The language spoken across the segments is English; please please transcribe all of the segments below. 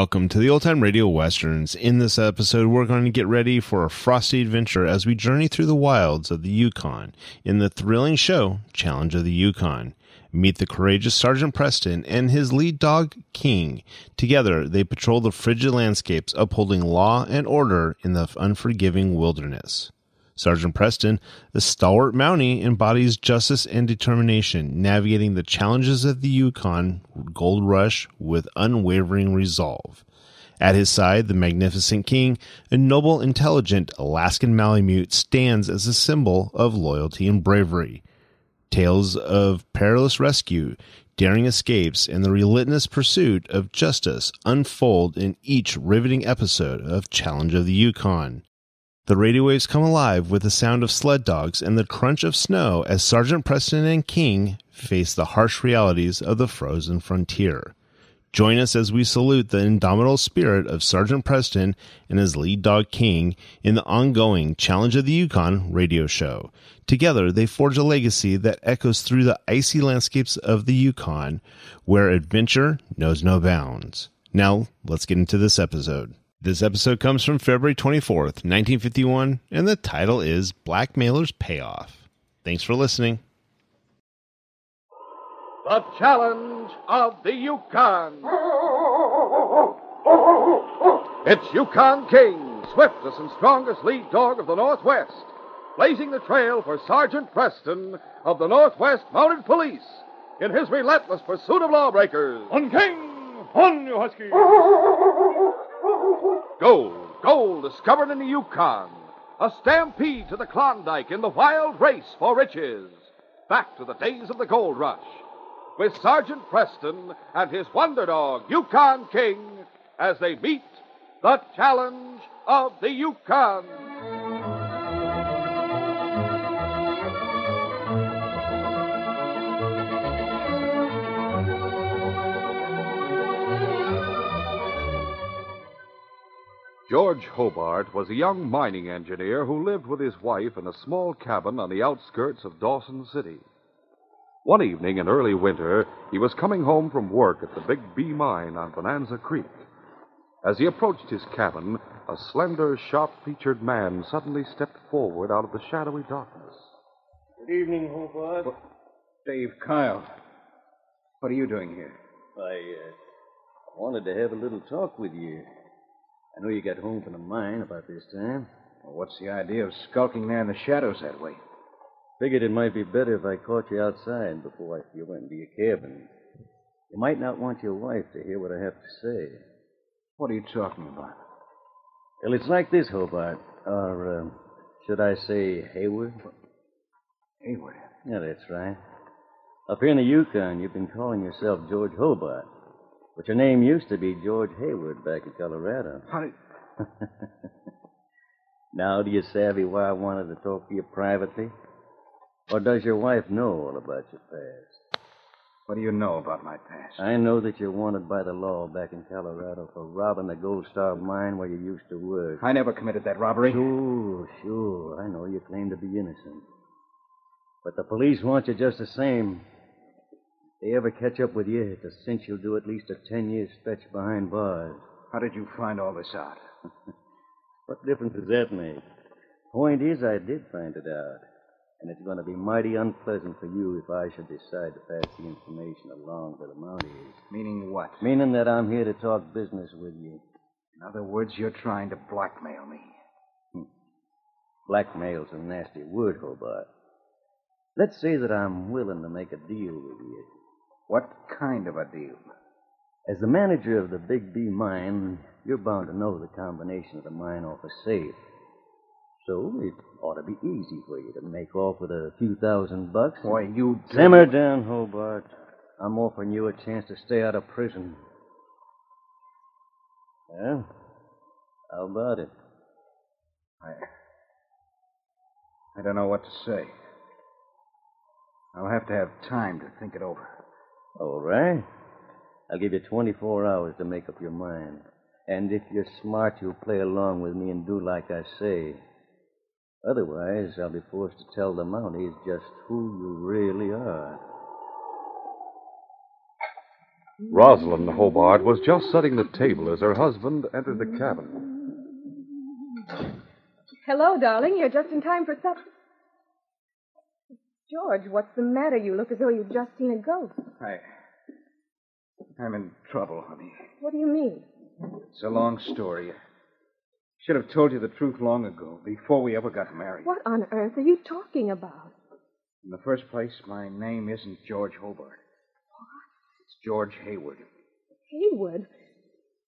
Welcome to the Old Time Radio Westerns. In this episode, we're going to get ready for a frosty adventure as we journey through the wilds of the Yukon in the thrilling show, Challenge of the Yukon. Meet the courageous Sergeant Preston and his lead dog, King. Together, they patrol the frigid landscapes, upholding law and order in the unforgiving wilderness. Sergeant Preston, the stalwart Mountie, embodies justice and determination, navigating the challenges of the Yukon gold rush with unwavering resolve. At his side, the magnificent King, a noble, intelligent Alaskan Malamute, stands as a symbol of loyalty and bravery. Tales of perilous rescue, daring escapes, and the relentless pursuit of justice unfold in each riveting episode of Challenge of the Yukon. The radio waves come alive with the sound of sled dogs and the crunch of snow as Sergeant Preston and King face the harsh realities of the frozen frontier. Join us as we salute the indomitable spirit of Sergeant Preston and his lead dog King in the ongoing Challenge of the Yukon radio show. Together, they forge a legacy that echoes through the icy landscapes of the Yukon, where adventure knows no bounds. Now, let's get into this episode. This episode comes from February 24th, 1951, and the title is Blackmailer's Payoff. Thanks for listening. The Challenge of the Yukon. It's Yukon King, swiftest and strongest lead dog of the Northwest, blazing the trail for Sergeant Preston of the Northwest Mounted Police in his relentless pursuit of lawbreakers. On King! On, you husky! Gold discovered in the Yukon. A stampede to the Klondike in the wild race for riches. Back to the days of the gold rush. With Sergeant Preston and his wonder dog, Yukon King, as they meet the Challenge of the Yukon. George Hobart was a young mining engineer who lived with his wife in a small cabin on the outskirts of Dawson City. One evening in early winter, he was coming home from work at the Big B Mine on Bonanza Creek. As he approached his cabin, a slender, sharp-featured man suddenly stepped forward out of the shadowy darkness. Good evening, Hobart. Well, Dave Kyle, what are you doing here? I wanted to have a little talk with you. I know you got home from the mine about this time. Well, what's the idea of skulking there in the shadows that way? Figured it might be better if I caught you outside before you went into your cabin. You might not want your wife to hear what I have to say. What are you talking about? Well, it's like this, Hobart. Or, should I say Hayward? Hayward? Yeah, that's right. Up here in the Yukon, you've been calling yourself George Hobart. But your name used to be George Hayward back in Colorado. Now, do you savvy why I wanted to talk to you privately? Or does your wife know all about your past? What do you know about my past? I know that you're wanted by the law back in Colorado for robbing the Gold Star Mine where you used to work. I never committed that robbery. Sure. I know you claim to be innocent. But the police want you just the same. If they ever catch up with you, it's a cinch you'll do at least a 10-year stretch behind bars. How did you find all this out? What difference does that make? Point is, I did find it out. And it's going to be mighty unpleasant for you if I should decide to pass the information along to the Mounties. Meaning what? Meaning that I'm here to talk business with you. In other words, you're trying to blackmail me. Blackmail's a nasty word, Hobart. Let's say that I'm willing to make a deal with you. What kind of a deal? As the manager of the Big B Mine, you're bound to know the combination of the mine off a safe. So it ought to be easy for you to make off with a few $1,000s. Why, you... Simmer down, Hobart. I'm offering you a chance to stay out of prison. Well, how about it? I don't know what to say. I'll have to have time to think it over. All right. I'll give you 24 hours to make up your mind. And if you're smart, you'll play along with me and do like I say. Otherwise, I'll be forced to tell the Mounties just who you really are. Rosalind Hobart was just setting the table as her husband entered the cabin. Hello, darling. You're just in time for supper. George, what's the matter? You look as though you've just seen a ghost. I'm in trouble, honey. What do you mean? It's a long story. I should have told you the truth long ago, before we ever got married. What on earth are you talking about? In the first place, my name isn't George Hobart. What? It's George Hayward. Hayward?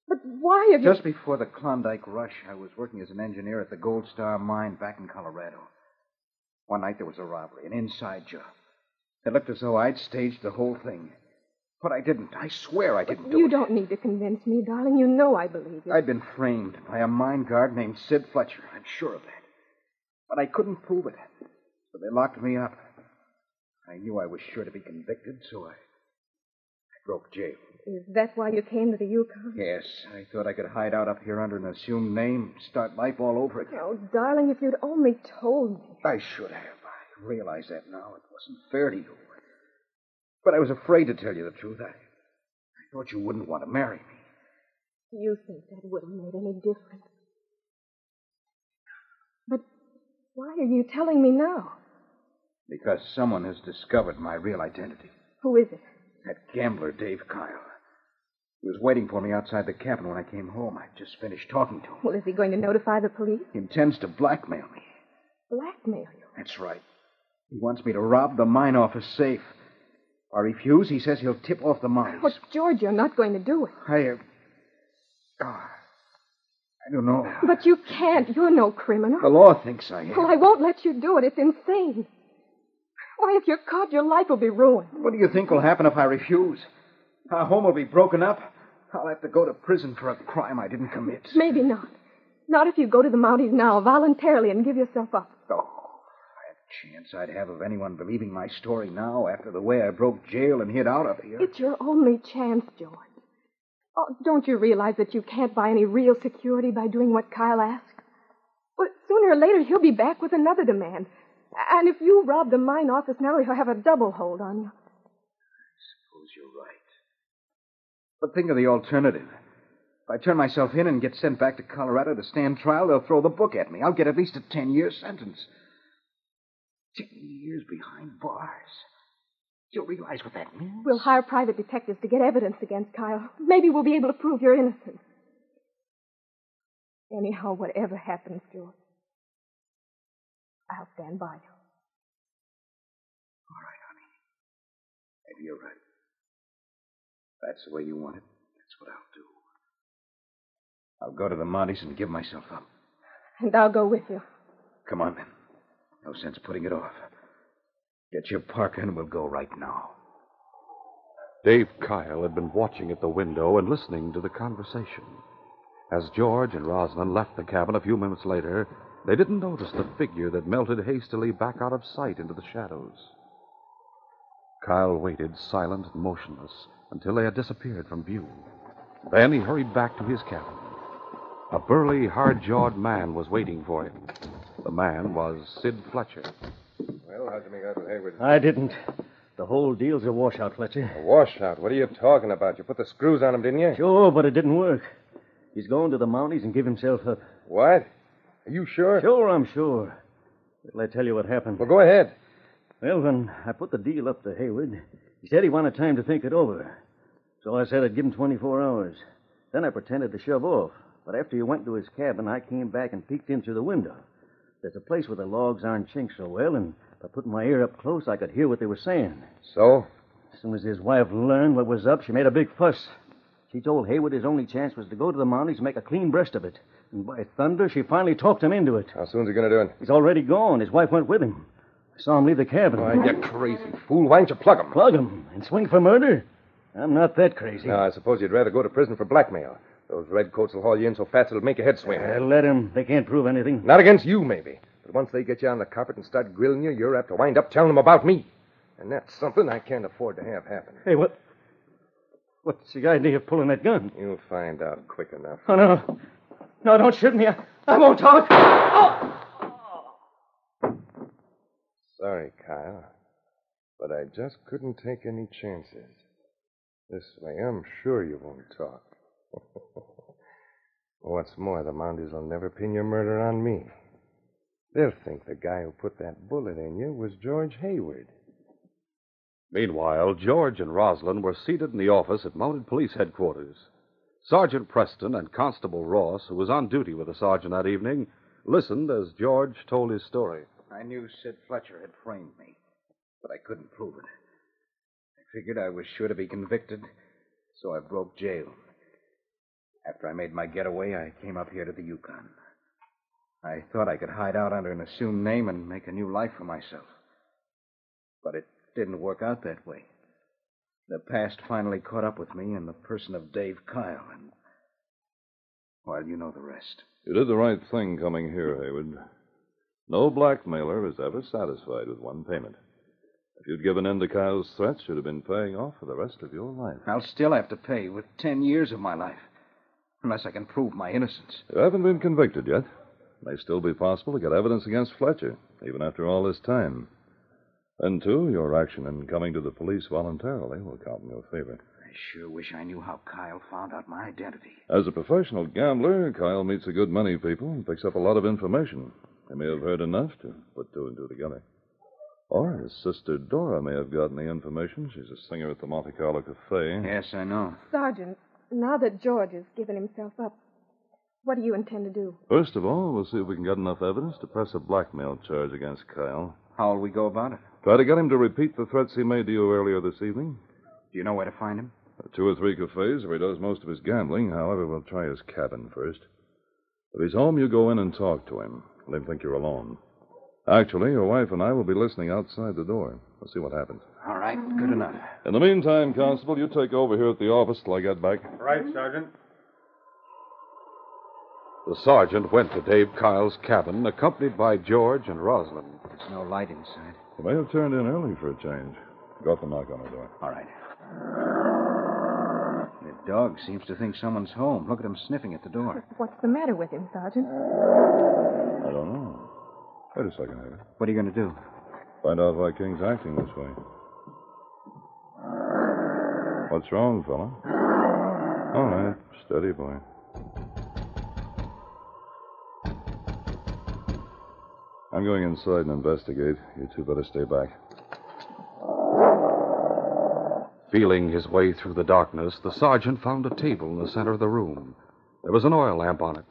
But why have you... Just before the Klondike rush, I was working as an engineer at the Gold Star Mine back in Colorado. One night there was a robbery, an inside job. It looked as though I'd staged the whole thing. But I didn't. I swear I didn't do it. You don't need to convince me, darling. You know I believe you. I'd been framed by a mine guard named Sid Fletcher. I'm sure of that. But I couldn't prove it. So they locked me up. I knew I was sure to be convicted, so I broke jail. Is that why you came to the Yukon? Yes. I thought I could hide out up here under an assumed name, start life all over again. Oh, darling, if you'd only told me. I should have. I realize that now. It wasn't fair to you. But I was afraid to tell you the truth. I thought you wouldn't want to marry me. Do you think that would have made any difference? But why are you telling me now? Because someone has discovered my real identity. Who is it? That gambler, Dave Kyle. He was waiting for me outside the cabin when I came home. I just finished talking to him. Well, is he going to notify the police? He intends to blackmail me. Blackmail you? That's right. He wants me to rob the mine office safe. I refuse. He says he'll tip off the mines. But, George, you're not going to do it. I don't know. But you can't. You're no criminal. The law thinks I am. Well, I won't let you do it. It's insane. Why, if you're caught, your life will be ruined. What do you think will happen if I refuse? Our home will be broken up. I'll have to go to prison for a crime I didn't commit. Maybe not. Not if you go to the Mounties now, voluntarily, and give yourself up. Oh. Chance I'd have of anyone believing my story now after the way I broke jail and hid out of here. It's your only chance, George. Oh, don't you realize that you can't buy any real security by doing what Kyle asks? Well, sooner or later, he'll be back with another demand. And if you rob the mine office now, he'll have a double hold on you. I suppose you're right. But think of the alternative. If I turn myself in and get sent back to Colorado to stand trial, they'll throw the book at me. I'll get at least a 10-year sentence. 10 years behind bars. Do you realize what that means? We'll hire private detectives to get evidence against Kyle. Maybe we'll be able to prove you're innocent. Anyhow, whatever happens, George, I'll stand by you. All right, honey. Maybe you're right. If that's the way you want it, that's what I'll do. I'll go to the Montes and give myself up. And I'll go with you. Come on, then. No sense putting it off. Get your parka and we'll go right now. Dave Kyle had been watching at the window and listening to the conversation. As George and Rosalind left the cabin a few minutes later, they didn't notice the figure that melted hastily back out of sight into the shadows. Kyle waited, silent and motionless, until they had disappeared from view. Then he hurried back to his cabin. A burly, hard-jawed man was waiting for him. The man was Sid Fletcher. Well, how'd you make out with Hayward? I didn't. The whole deal's a washout, Fletcher. A washout? What are you talking about? You put the screws on him, didn't you? Sure, but it didn't work. He's going to the Mounties and give himself up. What? Are you sure? Sure, I'm sure. Well, I tell you what happened. Well, go ahead. Well, when I put the deal up to Hayward, he said he wanted time to think it over. So I said I'd give him 24 hours. Then I pretended to shove off. But after you went to his cabin, I came back and peeked in through the window. There's a place where the logs aren't chinked so well, and by putting my ear up close, I could hear what they were saying. So? As soon as his wife learned what was up, she made a big fuss. She told Hayward his only chance was to go to the Mounties and make a clean breast of it. And by thunder, she finally talked him into it. How soon's he going to do it? He's already gone. His wife went with him. I saw him leave the cabin. Why, you crazy fool. Why don't you plug him? Plug him? And swing for murder? I'm not that crazy. No, I suppose you'd rather go to prison for blackmail. Those redcoats will haul you in so fast it'll make your head swim. Let them. They can't prove anything. Not against you, maybe. But once they get you on the carpet and start grilling you, you're apt to wind up telling them about me. And that's something I can't afford to have happen. Hey, what? What's the idea of pulling that gun? You'll find out quick enough. Oh, no. No, don't shoot me. I won't talk. Oh! Sorry, Kyle. But I just couldn't take any chances. This way, I'm sure you won't talk. What's more, the Mounties will never pin your murder on me. They'll think the guy who put that bullet in you was George Hayward. Meanwhile, George and Rosalind were seated in the office at Mounted Police Headquarters. Sergeant Preston and Constable Ross, who was on duty with the sergeant that evening, listened as George told his story. I knew Sid Fletcher had framed me, but I couldn't prove it. I figured I was sure to be convicted, so I broke jail. After I made my getaway, I came up here to the Yukon. I thought I could hide out under an assumed name and make a new life for myself. But it didn't work out that way. The past finally caught up with me in the person of Dave Kyle, and... well, you know the rest. You did the right thing coming here, Hayward. No blackmailer is ever satisfied with one payment. If you'd given in to Kyle's threats, you'd have been paying off for the rest of your life. I'll still have to pay with 10 years of my life, unless I can prove my innocence. You haven't been convicted yet. It may still be possible to get evidence against Fletcher, even after all this time. And, too, your action in coming to the police voluntarily will count in your favor. I sure wish I knew how Kyle found out my identity. As a professional gambler, Kyle meets a good many people and picks up a lot of information. He may have heard enough to put two and two together. Or his sister Dora may have gotten the information. She's a singer at the Monte Carlo Cafe. Yes, I know. Sergeant, now that George has given himself up, what do you intend to do? First of all, we'll see if we can get enough evidence to press a blackmail charge against Kyle. How will we go about it? Try to get him to repeat the threats he made to you earlier this evening. Do you know where to find him? 2 or 3 cafes where he does most of his gambling. However, we'll try his cabin first. If he's home, you go in and talk to him. Let him think you're alone. Actually, your wife and I will be listening outside the door. We'll see what happens. All right, good enough. In the meantime, Constable, you take over here at the office till I get back. Right, Sergeant. The sergeant went to Dave Kyle's cabin, accompanied by George and Rosalind. There's no light inside. You may have turned in early for a change. Got the knock on the door. All right. The dog seems to think someone's home. Look at him sniffing at the door. What's the matter with him, Sergeant? I don't know. Wait a second, Harry. What are you going to do? Find out why King's acting this way. What's wrong, fella? All right, steady, boy. I'm going inside and investigate. You two better stay back. Feeling his way through the darkness, the sergeant found a table in the center of the room. There was an oil lamp on it.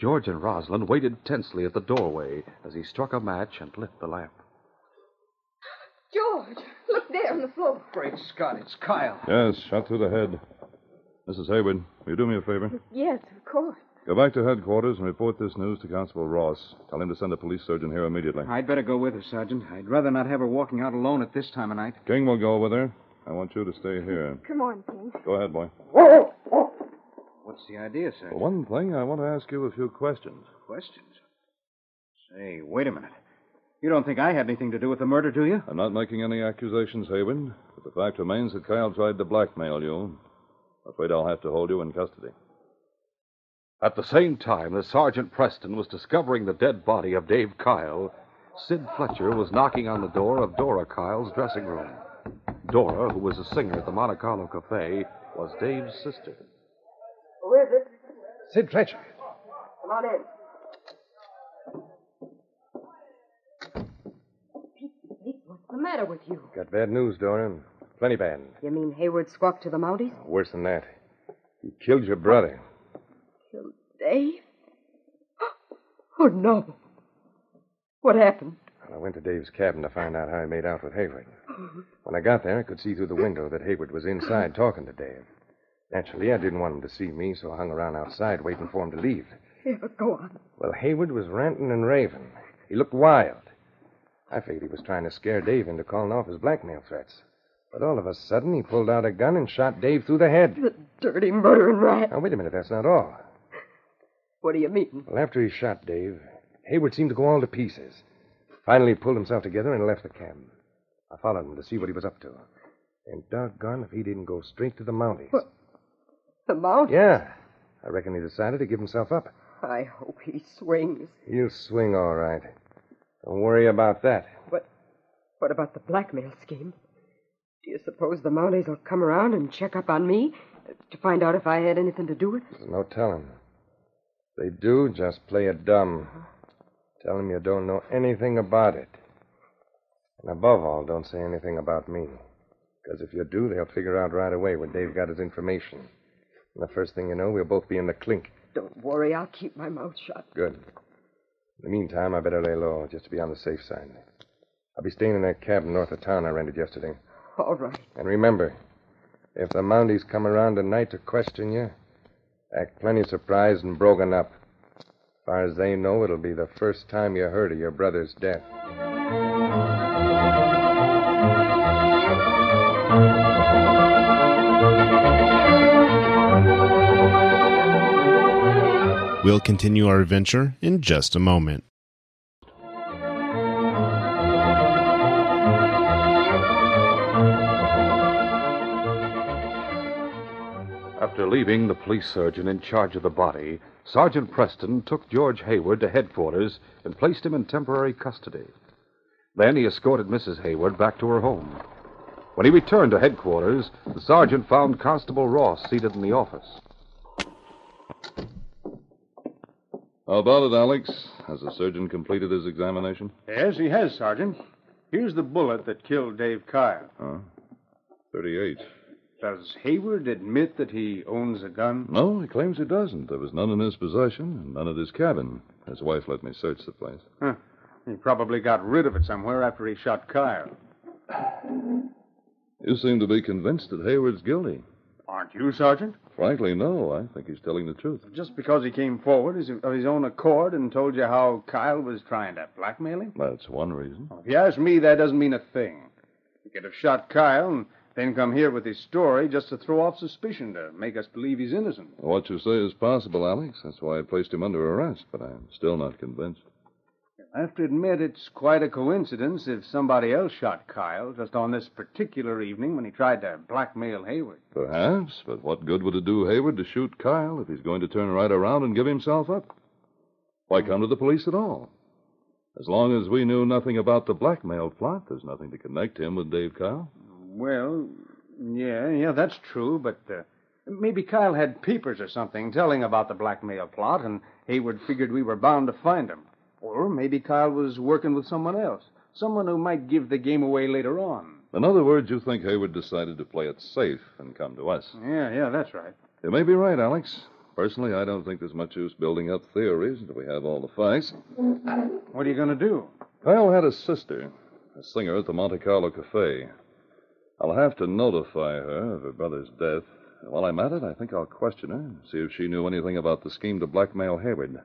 George and Rosalind waited tensely at the doorway as he struck a match and lit the lamp. George, look there on the floor. Great Scott, it's Kyle. Yes, shot through the head. Mrs. Hayward, will you do me a favor? Yes, of course. Go back to headquarters and report this news to Constable Ross. Tell him to send a police surgeon here immediately. I'd better go with her, Sergeant. I'd rather not have her walking out alone at this time of night. King will go with her. I want you to stay here. Come on, King. Go ahead, boy. What's the idea, Sergeant? Well, one thing, I want to ask you a few questions. Questions? Say, wait a minute. You don't think I had anything to do with the murder, do you? I'm not making any accusations, Hayward. But the fact remains that Kyle tried to blackmail you. I'm afraid I'll have to hold you in custody. At the same time that Sergeant Preston was discovering the dead body of Dave Kyle, Sid Fletcher was knocking on the door of Dora Kyle's dressing room. Dora, who was a singer at the Monte Carlo Cafe, was Dave's sister. Who is it? Sid Fletcher. Come on in. Pete, what's the matter with you? Got bad news, Dora. Plenty bad. You mean Hayward squawked to the Mounties? Worse than that. He killed your brother. Dave? Oh, no. What happened? Well, I went to Dave's cabin to find out how he made out with Hayward. When I got there, I could see through the window that Hayward was inside talking to Dave. Naturally, I didn't want him to see me, so I hung around outside waiting for him to leave. Yeah, go on. Well, Hayward was ranting and raving. He looked wild. I figured he was trying to scare Dave into calling off his blackmail threats. But all of a sudden, he pulled out a gun and shot Dave through the head. The dirty murdering rat. Now, wait a minute. That's not all. What do you mean? Well, after he shot Dave, Hayward seemed to go all to pieces. Finally, he pulled himself together and left the cabin. I followed him to see what he was up to. And doggone if he didn't go straight to the Mounties. What? The Mounties? Yeah. I reckon he decided to give himself up. I hope he swings. He'll swing all right. Don't worry about that. But what about the blackmail scheme? Do you suppose the Mounties will come around and check up on me to find out if I had anything to do with it? There's no telling. If they do, just play it dumb. Tell them you don't know anything about it. And above all, don't say anything about me. Because if you do, they'll figure out right away where Dave got his information. And the first thing you know, we'll both be in the clink. Don't worry, I'll keep my mouth shut. Good. In the meantime, I better lay low, just to be on the safe side. I'll be staying in that cabin north of town I rented yesterday. All right. And remember, if the Mounties come around tonight to question you, act plenty surprised and broken up. As far as they know, it'll be the first time you heard of your brother's death. We'll continue our adventure in just a moment. After leaving the police surgeon in charge of the body, Sergeant Preston took George Hayward to headquarters and placed him in temporary custody. Then he escorted Mrs. Hayward back to her home. When he returned to headquarters, the sergeant found Constable Ross seated in the office. How about it, Alex? Has the surgeon completed his examination? Yes, he has, Sergeant. Here's the bullet that killed Dave Kyle. 38. Does Hayward admit that he owns a gun? No, he claims he doesn't. There was none in his possession and none at his cabin. His wife let me search the place. Huh. He probably got rid of it somewhere after he shot Kyle. You seem to be convinced that Hayward's guilty. Aren't you, Sergeant? Frankly, no. I think he's telling the truth. Just because he came forward of his own accord and told you how Kyle was trying to blackmail him? That's one reason. Well, if you ask me, that doesn't mean a thing. He could have shot Kyle and then come here with his story just to throw off suspicion, to make us believe he's innocent. What you say is possible, Alex. That's why I placed him under arrest, but I'm still not convinced. I have to admit it's quite a coincidence if somebody else shot Kyle just on this particular evening when he tried to blackmail Hayward. Perhaps, but what good would it do Hayward to shoot Kyle if he's going to turn right around and give himself up? Why come to the police at all? As long as we knew nothing about the blackmail plot, there's nothing to connect him with Dave Kyle. Well, yeah, that's true, but maybe Kyle had peepers or something telling about the blackmail plot, and Hayward figured we were bound to find him. Or maybe Kyle was working with someone else, someone who might give the game away later on. In other words, you think Hayward decided to play it safe and come to us. Yeah, that's right. You may be right, Alex. Personally, I don't think there's much use building up theories until we have all the facts. What are you going to do? Kyle had a sister, a singer at the Monte Carlo Cafe. I'll have to notify her of her brother's death. While I'm at it, I think I'll question her and see if she knew anything about the scheme to blackmail Hayward.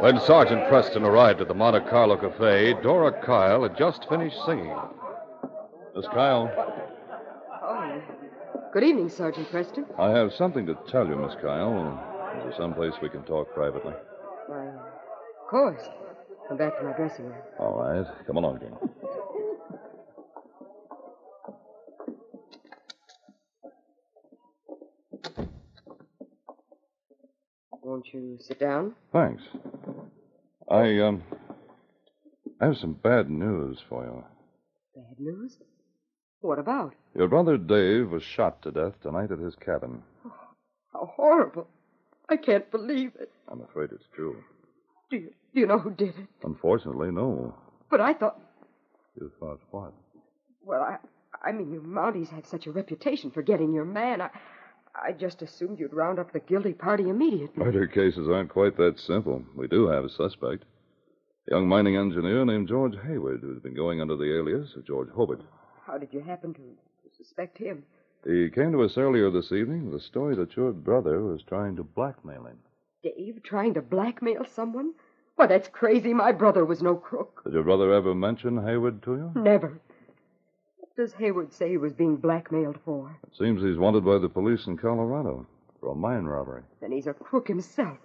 When Sergeant Preston arrived at the Monte Carlo Cafe, Dora Kyle had just finished singing. Miss Kyle. Oh, good evening, Sergeant Preston. I have something to tell you, Miss Kyle. Is there someplace we can talk privately? Why, of course. Come back to my dressing room. All right. Come along, Jim. Won't you sit down? Thanks. I have some bad news for you. Bad news? What about? Your brother Dave was shot to death tonight at his cabin. Oh, how horrible. I can't believe it. I'm afraid it's true. Do you know who did it? Unfortunately, no. But I thought... You thought what? Well, I mean, you Mounties have such a reputation for getting your man. I just assumed you'd round up the guilty party immediately. Murder cases aren't quite that simple. We do have a suspect. A young mining engineer named George Hayward, who's been going under the alias of George Hobart. How did you happen to suspect him? He came to us earlier this evening with a story that your brother was trying to blackmail him. Dave trying to blackmail someone? Why, that's crazy. My brother was no crook. Did your brother ever mention Hayward to you? Never. What does Hayward say he was being blackmailed for? It seems he's wanted by the police in Colorado for a mine robbery. Then he's a crook himself.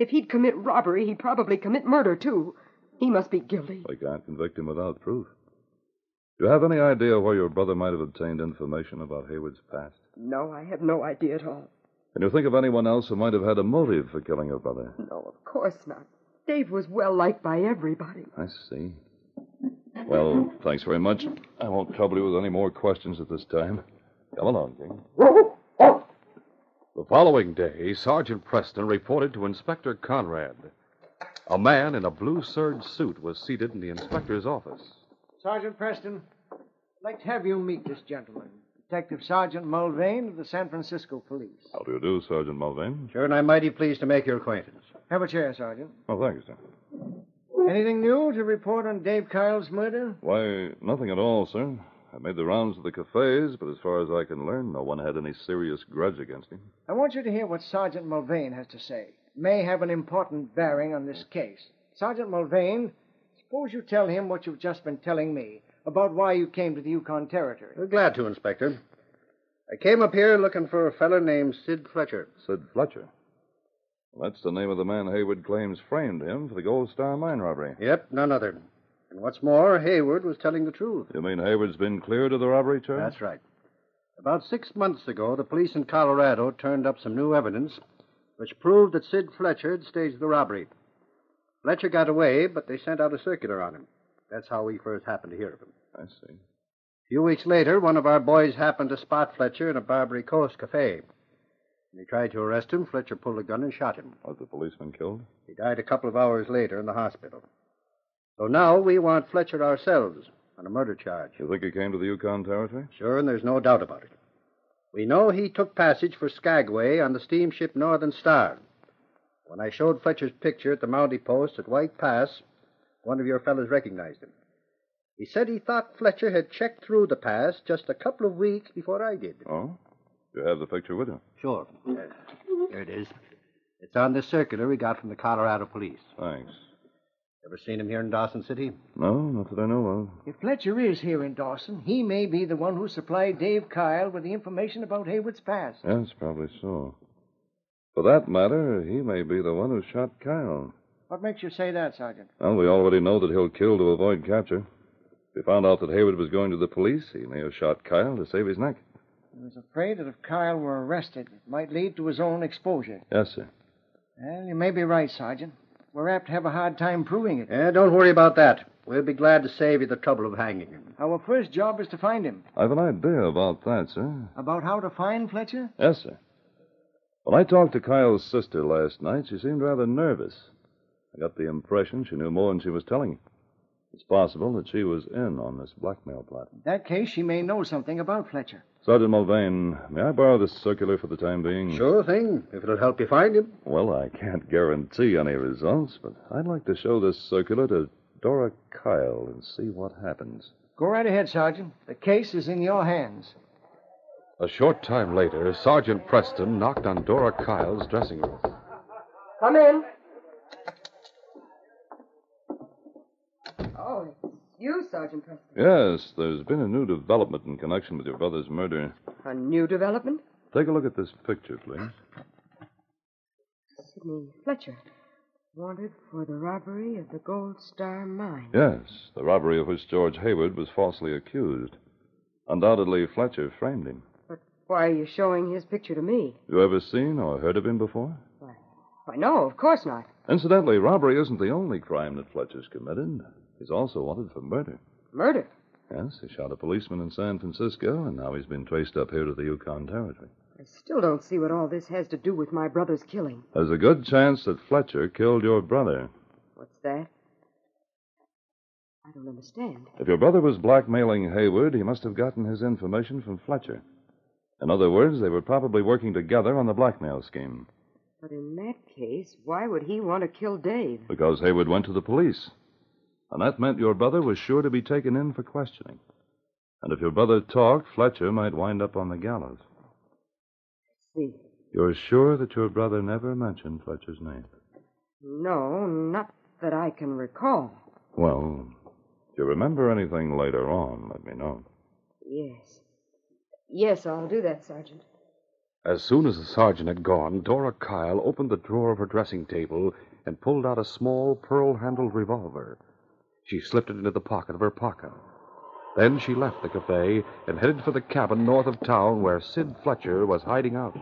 If he'd commit robbery, he'd probably commit murder, too. He must be guilty. They can't convict him without proof. Do you have any idea where your brother might have obtained information about Hayward's past? No, I have no idea at all. Can you think of anyone else who might have had a motive for killing your brother? No, of course not. Dave was well liked by everybody. I see. Well, thanks very much. I won't trouble you with any more questions at this time. Come along, King. The following day, Sergeant Preston reported to Inspector Conrad. A man in a blue serge suit was seated in the inspector's office. Sergeant Preston, I'd like to have you meet this gentleman, Detective Sergeant Mulvane of the San Francisco Police. How do you do, Sergeant Mulvane? Sure, and I'm mighty pleased to make your acquaintance. Have a chair, Sergeant. Oh, thank you, sir. Anything new to report on Dave Kyle's murder? Why, nothing at all, sir. I made the rounds of the cafes, but as far as I can learn, no one had any serious grudge against him. I want you to hear what Sergeant Mulvane has to say. It may have an important bearing on this case. Sergeant Mulvane, suppose you tell him what you've just been telling me about why you came to the Yukon Territory. Well, glad to, Inspector. I came up here looking for a fellow named Sid Fletcher. Sid Fletcher? Well, that's the name of the man Hayward claims framed him for the Gold Star Mine robbery. Yep, none other. And what's more, Hayward was telling the truth. You mean Hayward's been cleared of the robbery charge? That's right. About 6 months ago, the police in Colorado turned up some new evidence which proved that Sid Fletcher had staged the robbery. Fletcher got away, but they sent out a circular on him. That's how we first happened to hear of him. I see. A few weeks later, one of our boys happened to spot Fletcher in a Barbary Coast cafe. When he tried to arrest him, Fletcher pulled a gun and shot him. Was the policeman killed? He died a couple of hours later in the hospital. So now we want Fletcher ourselves on a murder charge. You think he came to the Yukon Territory? Sure, and there's no doubt about it. We know he took passage for Skagway on the steamship Northern Star. When I showed Fletcher's picture at the Mounted Post at White Pass, one of your fellows recognized him. He said he thought Fletcher had checked through the pass just a couple of weeks before I did. Oh? You have the picture with you? Sure. Here it is. It's on this circular we got from the Colorado police. Thanks. Ever seen him here in Dawson City? No, not that I know of. If Fletcher is here in Dawson, he may be the one who supplied Dave Kyle with the information about Hayward's past. Yes, probably so. For that matter, he may be the one who shot Kyle. What makes you say that, Sergeant? Well, we already know that he'll kill to avoid capture. If he found out that Hayward was going to the police, he may have shot Kyle to save his neck. He was afraid that if Kyle were arrested, it might lead to his own exposure. Yes, sir. Well, you may be right, Sergeant. We're apt to have a hard time proving it. Yeah, don't worry about that. We'll be glad to save you the trouble of hanging him. Our first job is to find him. I've an idea about that, sir. About how to find Fletcher? Yes, sir. When I talked to Kyle's sister last night, she seemed rather nervous. I got the impression she knew more than she was telling. It's possible that she was in on this blackmail plot. In that case, she may know something about Fletcher. Sergeant Mulvane, may I borrow this circular for the time being? Sure thing, if it'll help you find him. Well, I can't guarantee any results, but I'd like to show this circular to Dora Kyle and see what happens. Go right ahead, Sergeant. The case is in your hands. A short time later, Sergeant Preston knocked on Dora Kyle's dressing room. Come in. Oh, it's you, Sergeant Preston. Yes, there's been a new development in connection with your brother's murder. A new development? Take a look at this picture, please. Sidney Fletcher, wanted for the robbery of the Gold Star Mine. Yes, the robbery of which George Hayward was falsely accused. Undoubtedly, Fletcher framed him. But why are you showing his picture to me? You ever seen or heard of him before? Why, no, of course not. Incidentally, robbery isn't the only crime that Fletcher's committed. He's also wanted for murder. Murder? Yes, he shot a policeman in San Francisco, and now he's been traced up here to the Yukon Territory. I still don't see what all this has to do with my brother's killing. There's a good chance that Fletcher killed your brother. What's that? I don't understand. If your brother was blackmailing Hayward, he must have gotten his information from Fletcher. In other words, they were probably working together on the blackmail scheme. But in that case, why would he want to kill Dave? Because Hayward went to the police. And that meant your brother was sure to be taken in for questioning. And if your brother talked, Fletcher might wind up on the gallows. I see. You're sure that your brother never mentioned Fletcher's name? No, not that I can recall. Well, if you remember anything later on, let me know. Yes. Yes, I'll do that, Sergeant. As soon as the sergeant had gone, Dora Kyle opened the drawer of her dressing table and pulled out a small pearl-handled revolver. She slipped it into the pocket of her parka. Then she left the cafe and headed for the cabin north of town where Sid Fletcher was hiding out.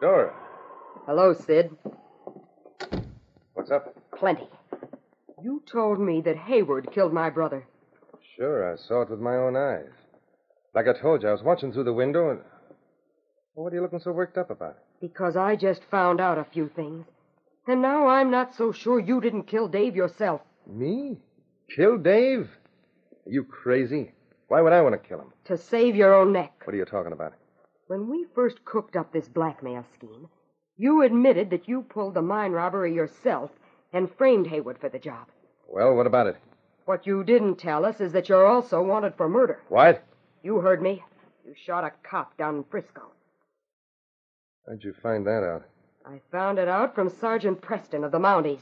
Dora. Hello, Sid. What's up? Plenty. You told me that Hayward killed my brother. Sure, I saw it with my own eyes. Like I told you, I was watching through the window and... Well, what are you looking so worked up about? Because I just found out a few things. And now I'm not so sure you didn't kill Dave yourself. Me? Kill Dave? Are you crazy? Why would I want to kill him? To save your own neck. What are you talking about? When we first cooked up this blackmail scheme, you admitted that you pulled the mine robbery yourself and framed Hayward for the job. Well, what about it? What you didn't tell us is that you're also wanted for murder. What? You heard me. You shot a cop down in Frisco. How'd you find that out? I found it out from Sergeant Preston of the Mounties.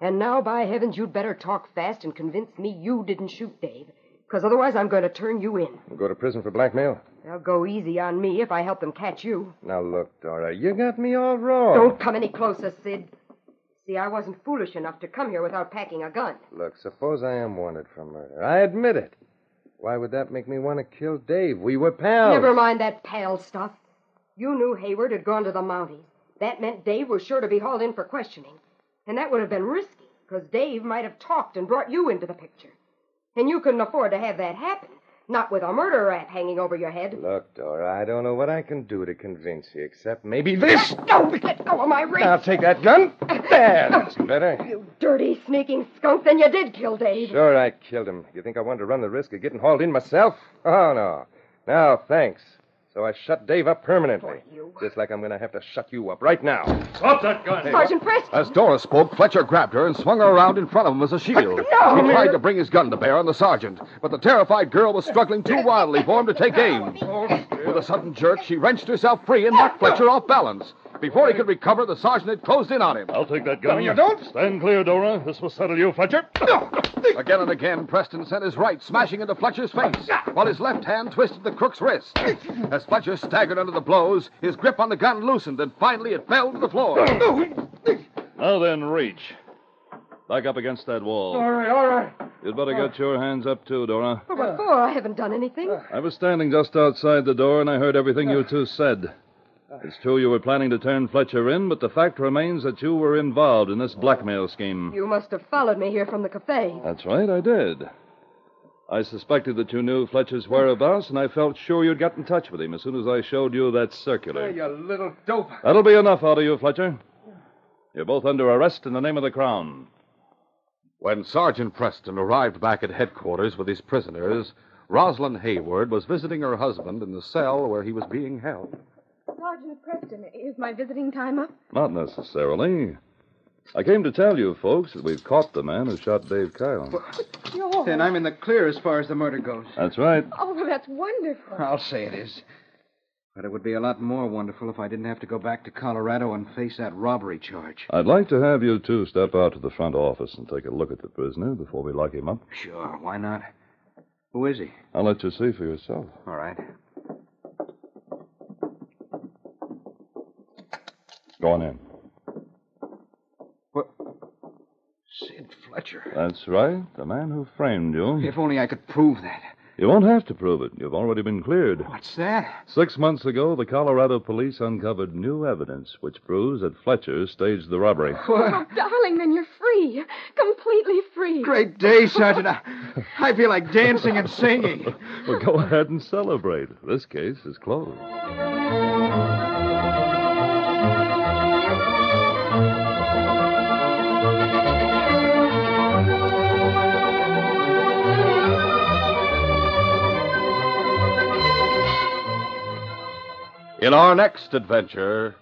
And now, by heavens, you'd better talk fast and convince me you didn't shoot Dave, because otherwise I'm going to turn you in. We'll go to prison for blackmail? They'll go easy on me if I help them catch you. Now, look, Dora, you got me all wrong. Don't come any closer, Sid. See, I wasn't foolish enough to come here without packing a gun. Look, suppose I am wanted for murder. I admit it. Why would that make me want to kill Dave? We were pals. Never mind that pal stuff. You knew Hayward had gone to the Mounties. That meant Dave was sure to be hauled in for questioning. And that would have been risky, because Dave might have talked and brought you into the picture. And you couldn't afford to have that happen, not with a murder rap hanging over your head. Look, Dora, I don't know what I can do to convince you, except maybe this. No, let go of my wrist. Now, take that gun. There, that's better. You dirty, sneaking skunk, then you did kill Dave. Sure, I killed him. You think I wanted to run the risk of getting hauled in myself? Oh, no. No, thanks. So I shut Dave up permanently. Just like I'm going to have to shut you up right now. Stop that gun! Hey, Sergeant Preston! As Dora spoke, Fletcher grabbed her and swung her around in front of him as a shield. No! He tried to bring his gun to bear on the sergeant, but the terrified girl was struggling too wildly for him to take aim. With a sudden jerk, she wrenched herself free and knocked Fletcher off balance. Before he could recover, the sergeant had closed in on him. I'll take that gun. No, you don't. Stand clear, Dora. This will settle you, Fletcher. Again and again, Preston sent his right smashing into Fletcher's face, while his left hand twisted the crook's wrist. As Fletcher staggered under the blows, his grip on the gun loosened, and finally it fell to the floor. Now then, reach. Back up against that wall. All right. You'd better get your hands up, too, Dora. But what for? I haven't done anything. I was standing just outside the door, and I heard everything you two said. It's true you were planning to turn Fletcher in, but the fact remains that you were involved in this blackmail scheme. You must have followed me here from the cafe. That's right, I did. I suspected that you knew Fletcher's whereabouts, and I felt sure you'd get in touch with him as soon as I showed you that circular. Hey, you little dope. That'll be enough out of you, Fletcher. You're both under arrest in the name of the Crown. When Sergeant Preston arrived back at headquarters with his prisoners, Rosalind Hayward was visiting her husband in the cell where he was being held. Sergeant Preston, is my visiting time up? Not necessarily. I came to tell you, folks, that we've caught the man who shot Dave Kyle. Well, then I'm in the clear as far as the murder goes. That's right. Oh, well, that's wonderful. I'll say it is. But it would be a lot more wonderful if I didn't have to go back to Colorado and face that robbery charge. I'd like to have you two step out to the front office and take a look at the prisoner before we lock him up. Sure, why not? Who is he? I'll let you see for yourself. All right. Go on in. What? Sid Fletcher. That's right. The man who framed you. If only I could prove that. You won't have to prove it. You've already been cleared. What's that? 6 months ago, the Colorado police uncovered new evidence which proves that Fletcher staged the robbery. What? Oh, darling, then you're free. Completely free. Great day, Sergeant. I feel like dancing and singing. Well, go ahead and celebrate. This case is closed. In our next adventure,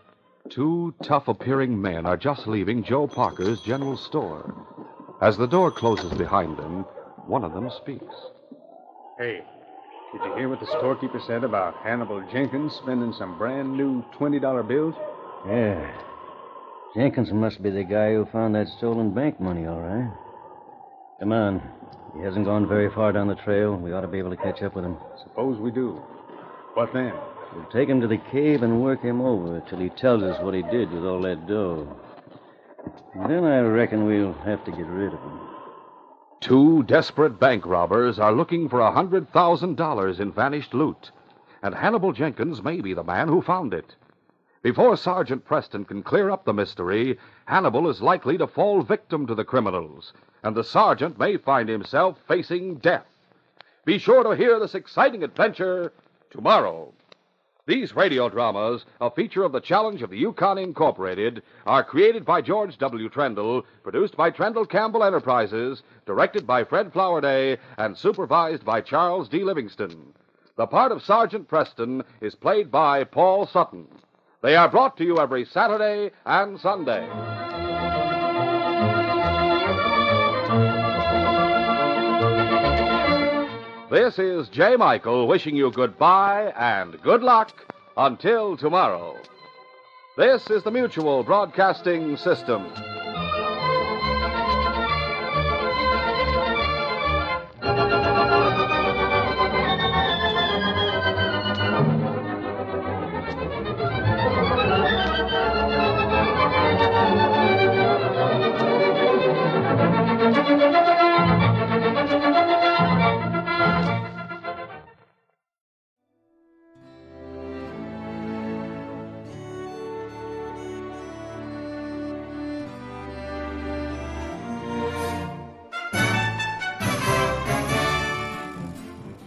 two tough-appearing men are just leaving Joe Parker's general store. As the door closes behind them, one of them speaks. Hey, did you hear what the storekeeper said about Hannibal Jenkins spending some brand-new $20 bills? Yeah. Jenkins must be the guy who found that stolen bank money, all right. Come on. He hasn't gone very far down the trail. We ought to be able to catch up with him. Suppose we do. What then? We'll take him to the cave and work him over till he tells us what he did with all that dough. And then I reckon we'll have to get rid of him. Two desperate bank robbers are looking for $100,000 in vanished loot, and Hannibal Jenkins may be the man who found it. Before Sergeant Preston can clear up the mystery, Hannibal is likely to fall victim to the criminals, and the sergeant may find himself facing death. Be sure to hear this exciting adventure tomorrow. These radio dramas, a feature of the Challenge of the Yukon Incorporated, are created by George W. Trendle, produced by Trendle Campbell Enterprises, directed by Fred Flowerday, and supervised by Charles D. Livingston. The part of Sergeant Preston is played by Paul Sutton. They are brought to you every Saturday and Sunday. This is J. Michael wishing you goodbye and good luck until tomorrow. This is the Mutual Broadcasting System.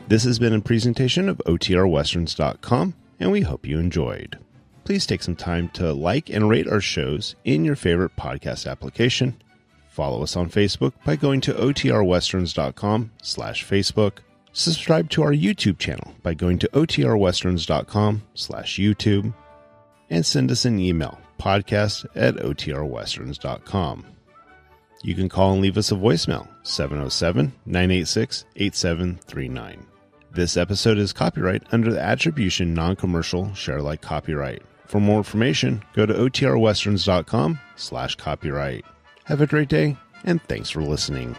This has been a presentation of otrwesterns.com, and we hope you enjoyed. Please take some time to like and rate our shows in your favorite podcast application. Follow us on Facebook by going to otrwesterns.com/Facebook. Subscribe to our YouTube channel by going to otrwesterns.com/YouTube. And send us an email, podcast@otrwesterns.com. You can call and leave us a voicemail, 707-986-8739. This episode is copyright under the Attribution Non-Commercial Share-Alike Copyright. For more information, go to otrwesterns.com/copyright. Have a great day, and thanks for listening.